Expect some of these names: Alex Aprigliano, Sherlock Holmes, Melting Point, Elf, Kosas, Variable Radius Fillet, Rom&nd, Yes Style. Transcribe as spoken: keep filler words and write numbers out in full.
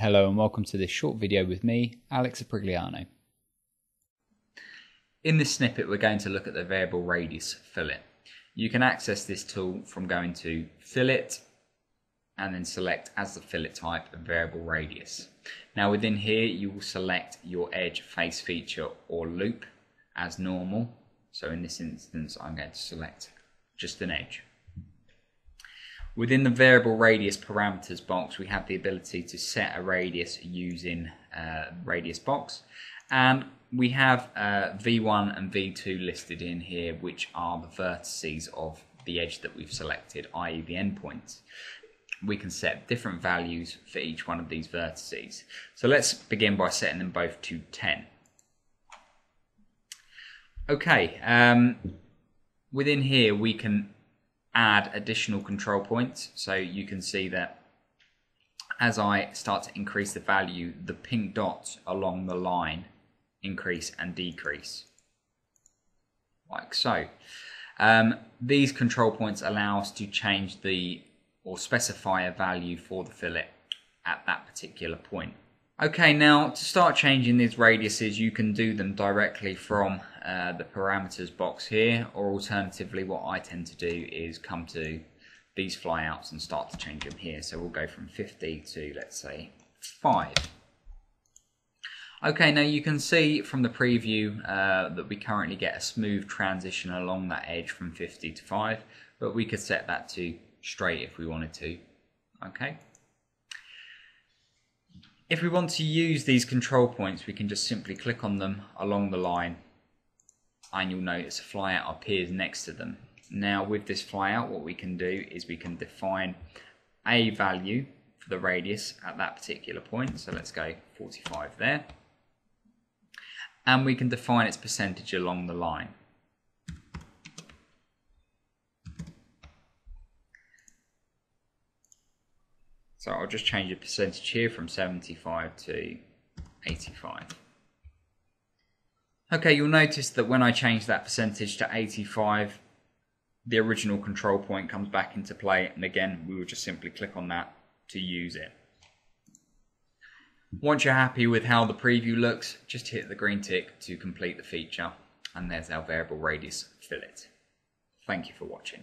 Hello and welcome to this short video with me, Alex Aprigliano. In this snippet we're going to look at the variable radius fillet. You can access this tool from going to fillet and then select as the fillet type and variable radius. Now within here you will select your edge, face feature or loop as normal. So in this instance I'm going to select just an edge. Within the variable radius parameters box, we have the ability to set a radius using uh, radius box. And we have uh, V one and V two listed in here, which are the vertices of the edge that we've selected, that is the endpoints. We can set different values for each one of these vertices. So let's begin by setting them both to ten. Okay, um, within here we can add additional control points, so you can see that as I start to increase the value, the pink dots along the line increase and decrease like so. Um, these control points allow us to change the or specify a value for the fillet at that particular point. Okay, now to start changing these radiuses, you can do them directly from uh, the parameters box here, or alternatively what I tend to do is come to these flyouts and start to change them here. So we'll go from fifty to, let's say, five. Okay, now you can see from the preview uh, that we currently get a smooth transition along that edge from fifty to five, but we could set that to straight if we wanted to. Okay. If we want to use these control points, we can just simply click on them along the line and you'll notice a flyout appears next to them. Now with this flyout, what we can do is we can define a value for the radius at that particular point. So let's go forty-five there. And we can define its percentage along the line. So I'll just change the percentage here from seventy-five to eighty-five. Okay, you'll notice that when I change that percentage to eighty-five, the original control point comes back into play, and again we will just simply click on that to use it. Once you're happy with how the preview looks, just hit the green tick to complete the feature, and there's our variable radius fillet. Thank you for watching.